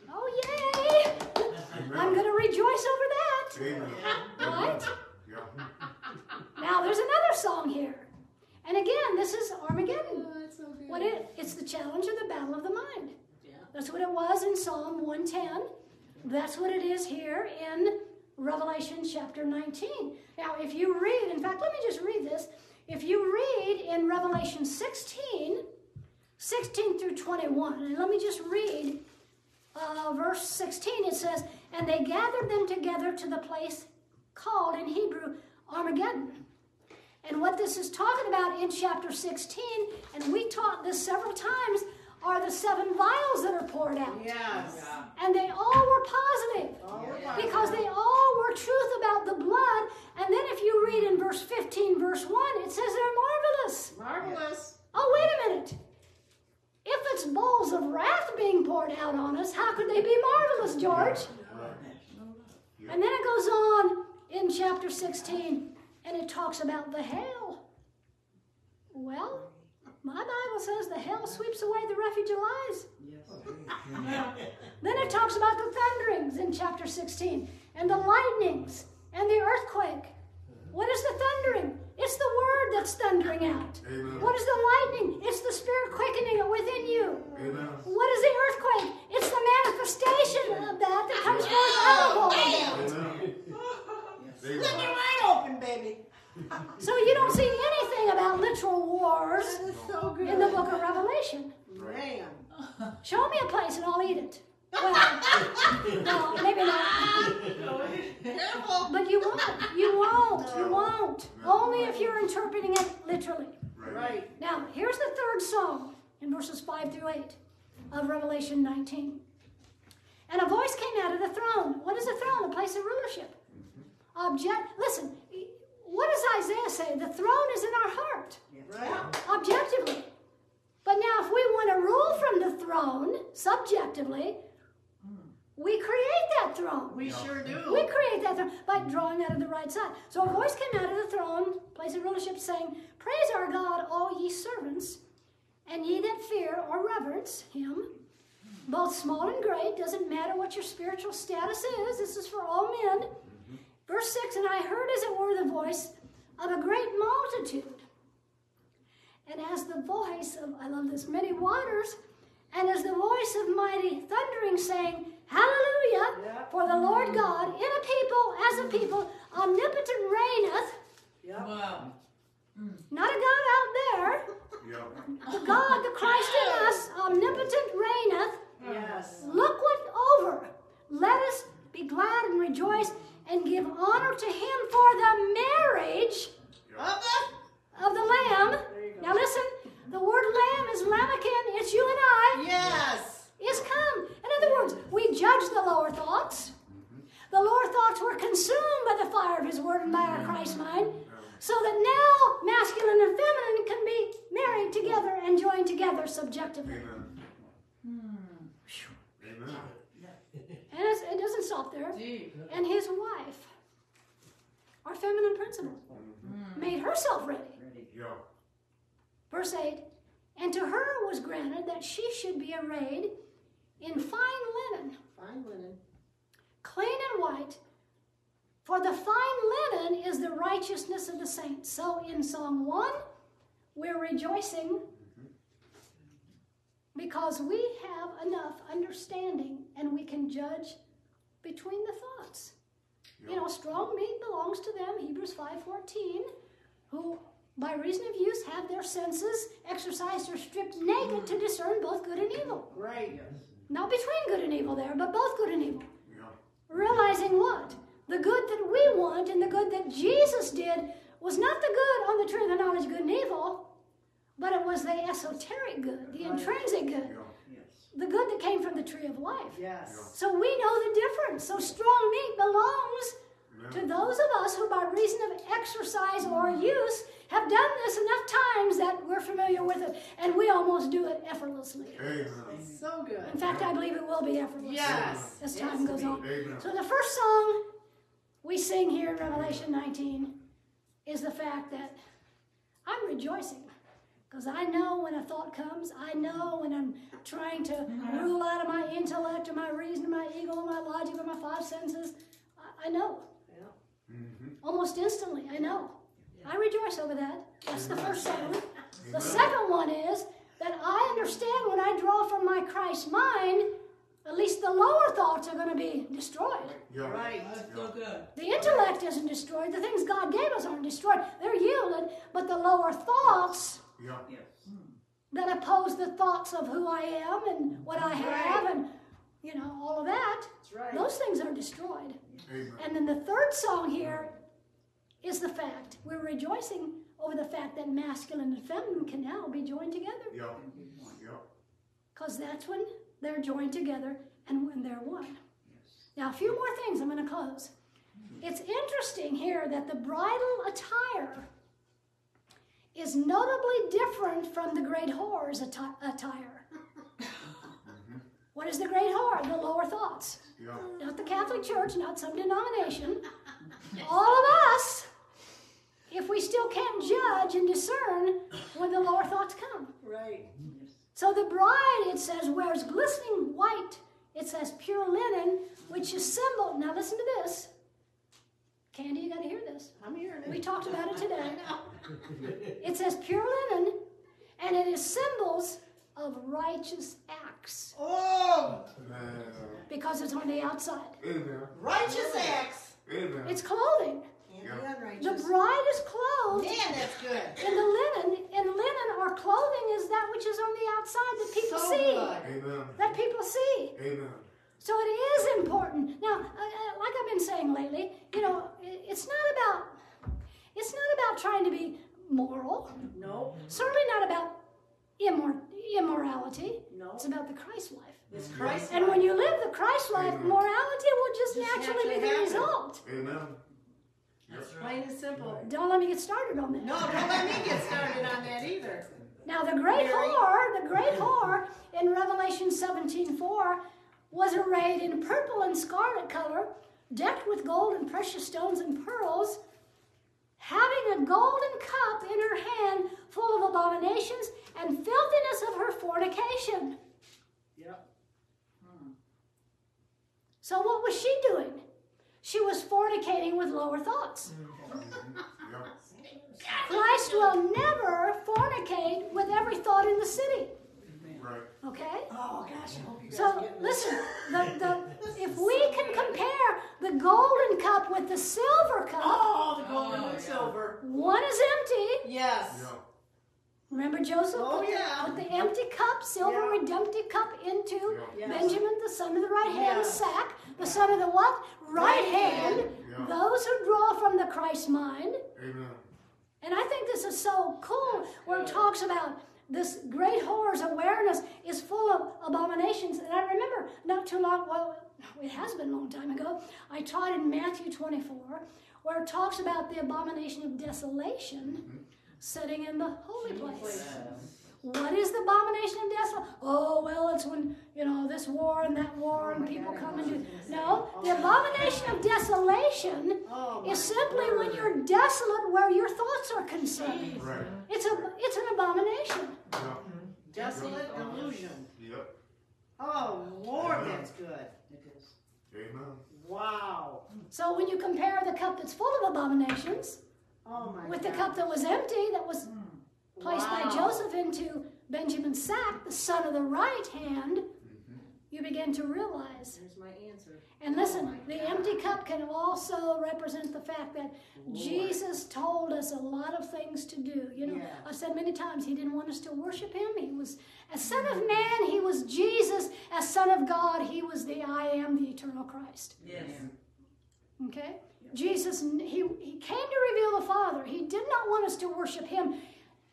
oh, yay! Amen. I'm going to rejoice over that. Right? Yeah. Now, there's another song here. And again, this is Armageddon. Oh, that's so good. What it, it's the challenge of the battle of the mind. Yeah. That's what it was in Psalm one ten. That's what it is here in Revelation chapter nineteen. Now, if you read, in fact, let me just read this. If you read in Revelation sixteen, sixteen through twenty-one, and let me just read uh, verse sixteen, it says, and they gathered them together to the place called in Hebrew Armageddon. And what this is talking about in chapter sixteen, and we taught this several times, are the seven vials that are poured out. Yes. Yeah. And they all were positive. Oh, yeah. Because they all were truth about the blood. And then if you read in verse fifteen, verse one, it says they're marvelous. Marvelous. Oh, wait a minute. If it's bowls of wrath being poured out on us, how could they be marvelous, George? Yeah. And then it goes on in chapter sixteen, and it talks about the hell. Well, my Bible says the hell sweeps away the refuge of lies. Yes. Then it talks about the thunderings in chapter sixteen, and the lightnings, and the earthquake. What is the thundering? It's the word that's thundering out. Amen. What is the lightning? It's the spirit quickening it within you. Amen. What is the earthquake? It's the manifestation of that that comes forth out of all of that. Split your eye open, baby. So you don't see anything about literal wars so in the book of Revelation. Man. Show me a place and I'll eat it. Well, no, maybe not. But you won't. You won't. You won't. Only if you're interpreting it literally. Right. Now, here's the third song in verses five through eight of Revelation nineteen. And a voice came out of the throne. What is a throne? A place of rulership. Object. Listen, what does Isaiah say? The throne is in our heart. Right. Objectively. But now if we want to rule from the throne, subjectively, we create that throne. We sure do. We create that throne by drawing out of the right side. So a voice came out of the throne, place of rulership, saying, Praise our God, all ye servants, and ye that fear or reverence him, both small and great. Doesn't matter what your spiritual status is. This is for all men. Verse six, And I heard as it were the voice of a great multitude, and as the voice of, I love this, many waters, and as the voice of mighty thundering, saying, Hallelujah, yeah. for the Lord God, in a people, as a people, omnipotent reigneth. Yeah. Wow. Not a God out there. Yeah. The God, the Christ in us, omnipotent reigneth. Yes. Look what over. Let us be glad and rejoice and give honor to him for the marriage yeah. of the Of the Lamb. Now listen, the word Lamb is Lamakin. It's you and I. Yes. It's come. In other words, we judge the lower thoughts. The lower thoughts were consumed by the fire of his word and by our Christ mind, so that now masculine and feminine can be married together and joined together subjectively. Amen. Amen. And it's, it doesn't stop there. And his wife, our feminine principle, made herself ready. Yeah. Verse eight, and to her was granted that she should be arrayed in fine linen, fine linen, clean and white, for the fine linen is the righteousness of the saints. So in Psalm one, we're rejoicing mm-hmm. because we have enough understanding and we can judge between the thoughts. Yeah. You know, strong meat belongs to them, Hebrews five fourteen, who by reason of use have their senses exercised or stripped naked to discern both good and evil. Right. Not between good and evil there, but both good and evil. Yeah. Realizing what? The good that we want and the good that Jesus did was not the good on the tree of the knowledge of good and evil, but it was the esoteric good, the intrinsic good. Yeah. The good that came from the tree of life. Yes. Yeah. So we know the difference. So strong meat belongs to those of us who by reason of exercise or use have done this enough times that we're familiar with it, and we almost do it effortlessly. Amen. It's so good. In fact, I believe it will be effortless. Yes. As time yes, goes on. Amen. So the first song we sing here in Revelation nineteen is the fact that I'm rejoicing because I know when a thought comes, I know when I'm trying to rule out of my intellect or my reason, my ego, my logic, or my five senses, I, I know. Mm-hmm. Almost instantly, I know. I rejoice over that. That's the first song. The second one is that I understand when I draw from my Christ mind, at least the lower thoughts are going to be destroyed. You're right. That's so good. The intellect isn't destroyed. The things God gave us aren't destroyed. They're yielded. But the lower thoughts yeah. that oppose the thoughts of who I am and what I have and you know, all of that, right. those things are destroyed. Amen. And then the third song here is the fact. We're rejoicing over the fact that masculine and feminine can now be joined together. Yeah. Because yeah. that's when they're joined together and when they're one. Yes. Now, a few more things. I'm going to close. Mm-hmm. It's interesting here that the bridal attire is notably different from the great whore's atti- attire. What is the great whore? The lower thoughts. Yeah. Not the Catholic Church, not some denomination. Yes. All of us, if we still can't judge and discern when the lower thoughts come. Right. So the bride, it says, wears glistening white. It says pure linen, which is symbol. Now listen to this. Candy, you got to hear this. I'm hearing it. We talked about it today. It says pure linen, and it is symbols of righteous acts. Oh! Because it's on the outside. Amen. Righteous acts. Amen. It's clothing. Yeah. outrageous. The bride is clothed. Man, that's good. In the linen, in linen or clothing is that which is on the outside that people so see. Good. Amen. That people see. Amen. So it is important. Now, uh, like I've been saying lately, you know, it's not about, it's not about trying to be moral. No. Certainly not about immor immorality. No. It's about the Christ life. It's Christ and life. When you live the Christ life, Amen. Morality will just, just naturally, naturally be the happen. Result. Amen. That's plain and simple. Don't let me get started on that. No, don't let me get started on that either. Now, the great Mary. whore, the great whore in Revelation seventeen four was arrayed in purple and scarlet color, decked with gold and precious stones and pearls, having a golden cup in her hand full of abominations and filthiness of her fornication. Yep. Hmm. So what was she doing? She was fornicating with lower thoughts. Christ will never fornicate with every thought in the city. Right. Okay? Oh, gosh, I hope you guys So, get listen, the, the, if we so can compare the golden cup with the silver cup. Oh, the golden oh, and yeah. silver. One is empty. Yes. Yeah. Remember Joseph oh, put, yeah. put the empty cup, silver yeah. redemptive cup into yeah. Benjamin, the son of the right hand, yeah. sack, the son of the what? Right, right hand. hand. Yeah. Those who draw from the Christ mind. Amen. And I think this is so cool where it talks about this great whore's awareness is full of abominations. And I remember not too long, well, it has been a long time ago, I taught in Matthew twenty-four where it talks about the abomination of desolation. Mm-hmm. Sitting in the holy place. What is the abomination of desolation? Oh, well, it's when, you know, this war and that war and people come and do. No, the abomination of desolation is simply when you're desolate where your thoughts are concerned. It's a, it's an abomination. Desolate delusion. Yep. Oh, Lord, that's good. It is. Amen. Wow. So when you compare the cup that's full of abominations, oh my with God. The cup that was empty, that was mm. placed wow. by Joseph into Benjamin's sack, the son of the right hand, mm-hmm. you begin to realize. There's my answer. And listen, oh the God. Empty cup can also represent the fact that Lord. Jesus told us a lot of things to do. You know, yeah. I've said many times, he didn't want us to worship him. He was, as Son of Man, he was Jesus. As Son of God, he was the I Am, the eternal Christ. Yes. Okay? Jesus, he, he came to reveal the Father. He did not want us to worship him.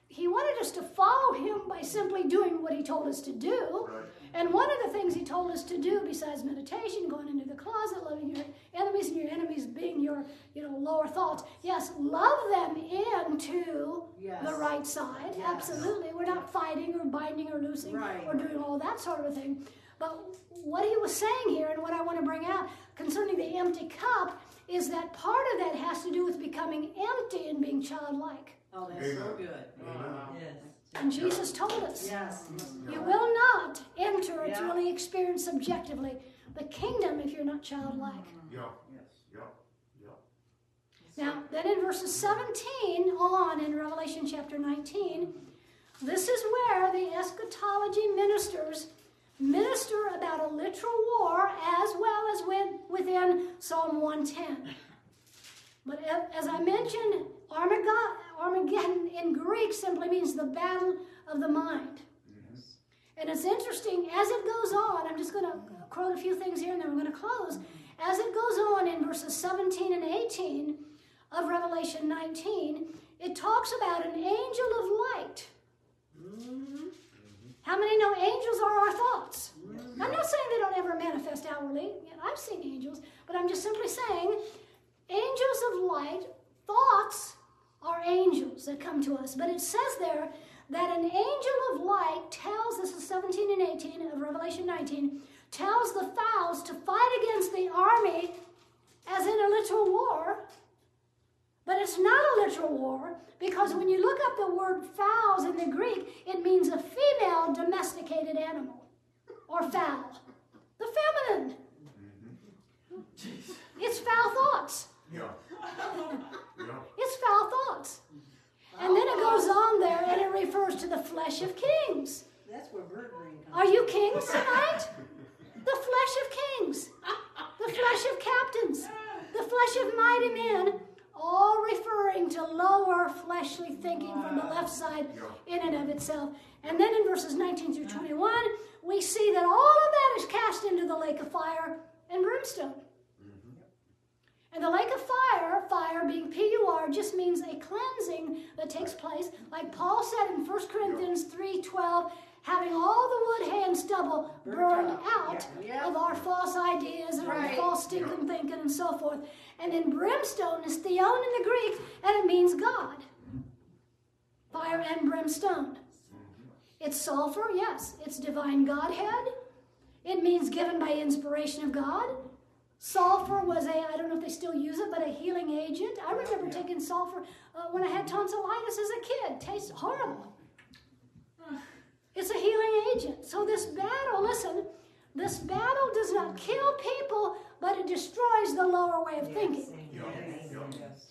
He wanted us to follow him by simply doing what he told us to do. Right. And one of the things he told us to do, besides meditation, going into the closet, loving your enemies, and your enemies being your you know, lower thoughts, yes, love them into yes. the right side. Yes. Absolutely. We're not fighting or binding or loosing right. or doing all that sort of a thing. But what he was saying here, and what I want to bring out concerning the empty cup, is that part of that has to do with becoming empty and being childlike. Oh, that's Amen. So good. Wow. Yes. And Jesus told us, yes. you will not enter, yeah. it's really experienced subjectively, the kingdom if you're not childlike. Yeah. Yes. Yeah. Yeah. Now, then in verses seventeen on in Revelation chapter nineteen, this is where the eschatology ministers minister about a literal war as well as with, within Psalm one ten. But as I mentioned, Armageddon in Greek simply means the battle of the mind. Yes. And it's interesting, as it goes on, I'm just going to quote a few things here and then we're going to close. As it goes on in verses seventeen and eighteen of Revelation nineteen, it talks about an angel of light. Mm-hmm. How many know angels are our thoughts? I'm not saying they don't ever manifest outwardly. I've seen angels, but I'm just simply saying angels of light, thoughts are angels that come to us. But it says there that an angel of light tells, this is seventeen and eighteen of Revelation nineteen, tells the fowls to fight against the army as in a literal war. But it's not a literal war, because when you look up the word fowls in the Greek, it means a female domesticated animal, or fowl, the feminine. Mm-hmm. It's foul thoughts. Yeah. Yeah. It's foul thoughts. Foul and then it goes on there, and it refers to the flesh of kings. That's where bird brain comes. Are you kings tonight? The flesh of kings, the flesh of captains, the flesh of mighty men. All refer fleshly thinking from the left side in and of itself. And then in verses nineteen through twenty-one, we see that all of that is cast into the lake of fire and brimstone. And the lake of fire, fire being P U R, just means a cleansing that takes place. Like Paul said in First Corinthians three twelve, having all the wood, hay, and stubble burned out yeah. of our false ideas and right. our false stinking yeah. thinking and so forth. And then brimstone is theon in the Greek, and it means God. Fire and brimstone. It's sulfur, yes. It's divine Godhead. It means given by inspiration of God. Sulfur was a, I don't know if they still use it, but a healing agent. I remember yeah. taking sulfur uh, when I had tonsillitis as a kid. It tastes horrible. It's a healing agent. So this battle, listen, this battle does not kill people, but it destroys the lower way of yes. thinking. Yes. Yes.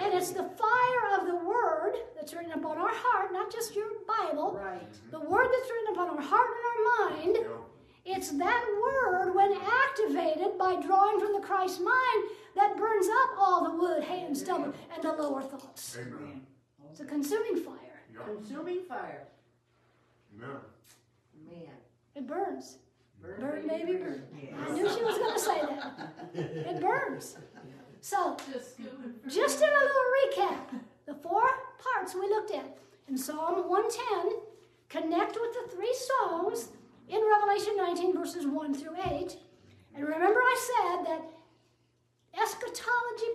And it's the fire of the word that's written upon our heart, not just your Bible. Right. The word that's written upon our heart and our mind. Yeah. It's that word, when activated by drawing from the Christ mind, that burns up all the wood, hay, and stubble, and the lower thoughts. Amen. It's a consuming fire. Yep. Consuming fire. Amen. Man. It burns. Burn, burn baby, baby, burn. Yes. I knew she was going to say that. It burns. So, just in a little recap, the four parts we looked at in Psalm one ten connect with the three Psalms in Revelation nineteen, verses one through eight. And remember I said that eschatology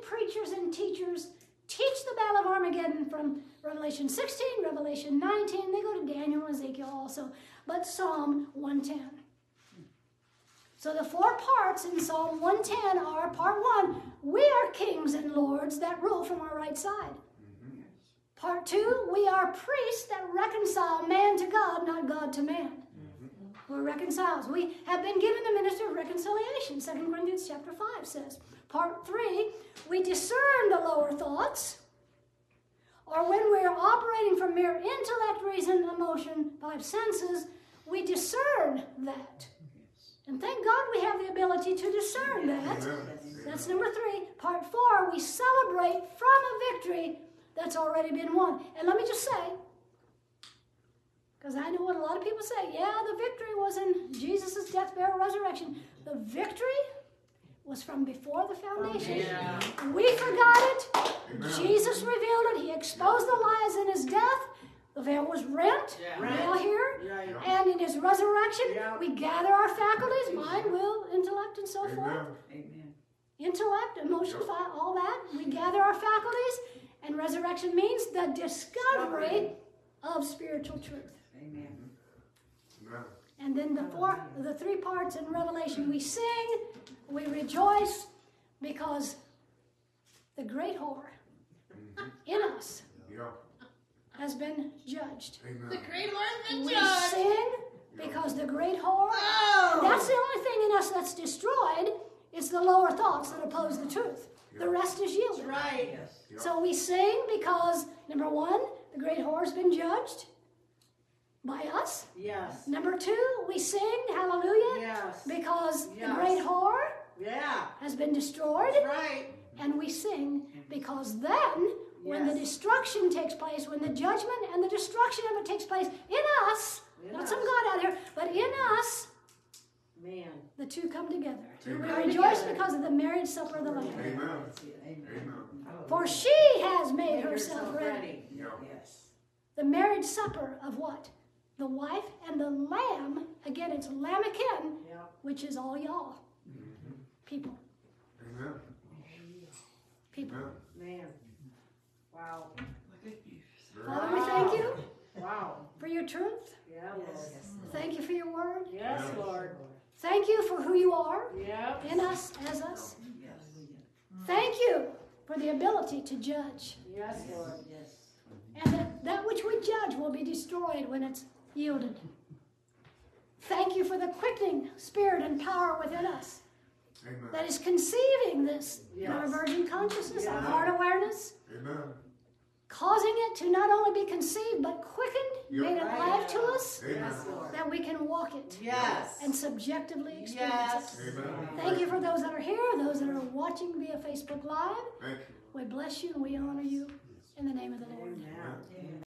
preachers and teachers teach the Battle of Armageddon from Revelation sixteen, Revelation nineteen. They go to Daniel and Ezekiel also, but Psalm one ten. So the four parts in Psalm one ten are, part one, we are kings and lords that rule from our right side. Part two, we are priests that reconcile man to God, not God to man. We're reconciled. We have been given the ministry of reconciliation, Second Corinthians chapter five says. Part three, we discern the lower thoughts, or when we're operating from mere intellect, reason, emotion, five senses, we discern that. And thank God we have the ability to discern that. That's number three. Part four, we celebrate from a victory that's already been won. And let me just say, because I know what a lot of people say, yeah, the victory was in Jesus' death, burial, resurrection. The victory was from before the foundation. Yeah. We forgot it. Amen. Jesus revealed it. He exposed the lies in his death. The veil was rent. Yeah. We're all here. Yeah, yeah. And in his resurrection, yeah. we gather our faculties, mind, will, intellect, and so Amen. forth. Amen. Intellect, emotion, yeah. all that. We gather our faculties. And resurrection means the discovery of spiritual truth. Amen. And then the four, the three parts in Revelation, we sing, we rejoice, because the great whore in us has been judged. Amen. The great whore has been we judged. We sing because the great whore, oh. that's the only thing in us that's destroyed, is the lower thoughts that oppose the truth. The rest is yielded. Right. So we sing because, number one, the great whore has been judged. By us? Yes. Number two, we sing, hallelujah, yes. because yes. the great whore yeah. has been destroyed. That's right. And we sing because then, yes. when the destruction takes place, when the judgment and the destruction of it takes place in us, in not us. some God out here, but in us, man, the two come together. Amen. We rejoice Amen. because of the marriage supper of the Lamb. Amen. Amen. For she has made, made herself, herself ready. ready. Yeah. Yes. The marriage supper of what? The wife and the lamb, again, it's Lamachin, yeah. which is all y'all. Mm-hmm. People. Amen. People. Amen. Man. Wow. Father, we thank you wow. for your truth. Yeah, Lord. Yes. Thank you for your word. Yes, yes, Lord. Thank you for who you are yes. in us, as us. Yes. Thank you for the ability to judge. Yes, Lord. Yes. And that, that which we judge will be destroyed when it's yielded. Thank you for the quickening spirit and power within us Amen. that is conceiving this yes. in our virgin consciousness, yeah. our heart awareness, Amen. causing it to not only be conceived but quickened, You're made right. alive to us, yes, that we can walk it yes. and subjectively experience yes. it. Amen. Thank you for those that are here, those that are watching via Facebook Live. Thank you. We bless you and we honor you in the name of the Lord. Amen. Amen.